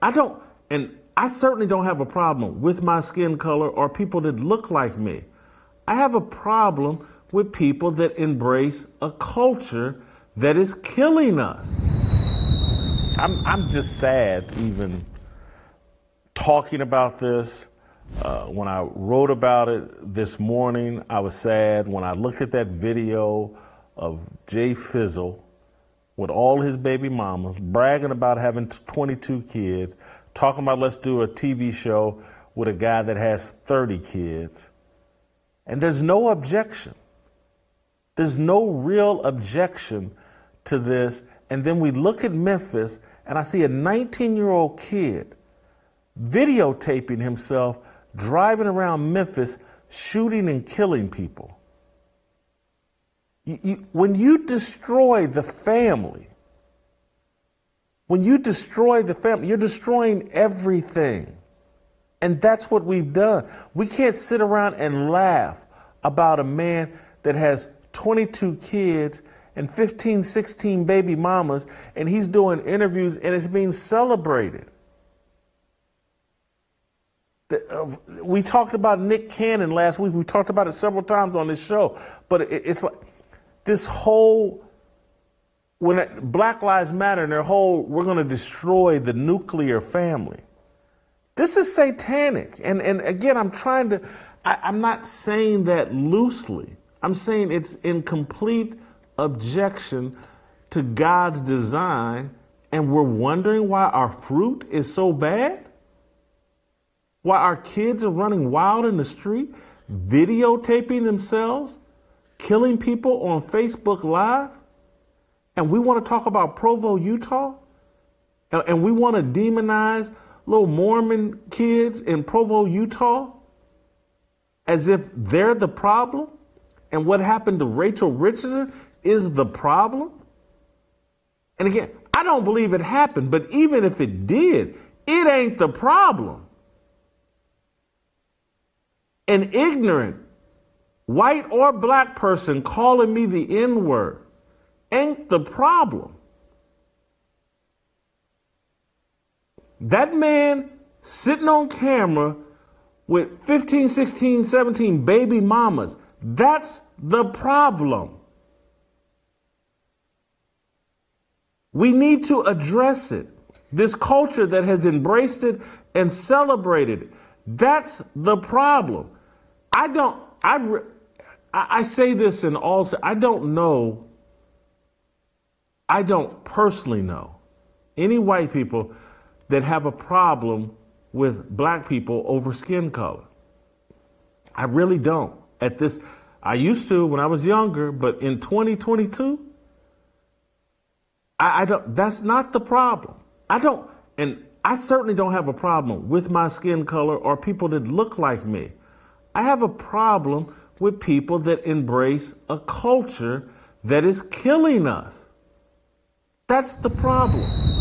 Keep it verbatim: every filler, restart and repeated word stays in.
I don't, and I certainly don't have a problem with my skin color or people that look like me. I have a problem with people that embrace a culture that is killing us. I'm, I'm just sad even talking about this. Uh, when I wrote about it this morning, I was sad. When I looked at that video of Jay Fizzle with all his baby mamas, bragging about having twenty-two kids, talking about let's do a T V show with a guy that has thirty kids, and there's no objection. There's no real objection to this. And then we look at Memphis, and I see a nineteen-year-old kid videotaping himself driving around Memphis, shooting and killing people. You, you, when you destroy the family, when you destroy the family, you're destroying everything. And that's what we've done. We can't sit around and laugh about a man that has twenty-two kids and fifteen, sixteen baby mamas, and he's doing interviews and it's being celebrated. The, uh, we talked about Nick Cannon last week. We talked about it several times on this show, but it, it's like this whole, when it, Black Lives Matter and their whole, we're going to destroy the nuclear family. This is satanic. And, and again, I'm trying to, I, I'm not saying that loosely. I'm saying it's in complete objection to God's design, and we're wondering why our fruit is so bad? Why our kids are running wild in the street, videotaping themselves, killing people on Facebook Live, and we want to talk about Provo, Utah, and, and we want to demonize little Mormon kids in Provo, Utah, as if they're the problem? And what happened to Rachel Richardson is the problem. And again, I don't believe it happened, but even if it did, it ain't the problem. An ignorant white or black person calling me the N-word ain't the problem. That man sitting on camera with fifteen, sixteen, seventeen baby mamas, that's the problem. We need to address it. This culture that has embraced it and celebrated it, that's the problem. I don't, I, I say this in all, I don't know, I don't personally know any white people that have a problem with black people over skin color. I really don't. At this, I used to when I was younger, but in twenty twenty-two, I, I don't, that's not the problem. I don't, and I certainly don't have a problem with my skin color or people that look like me. I have a problem with people that embrace a culture that is killing us. That's the problem.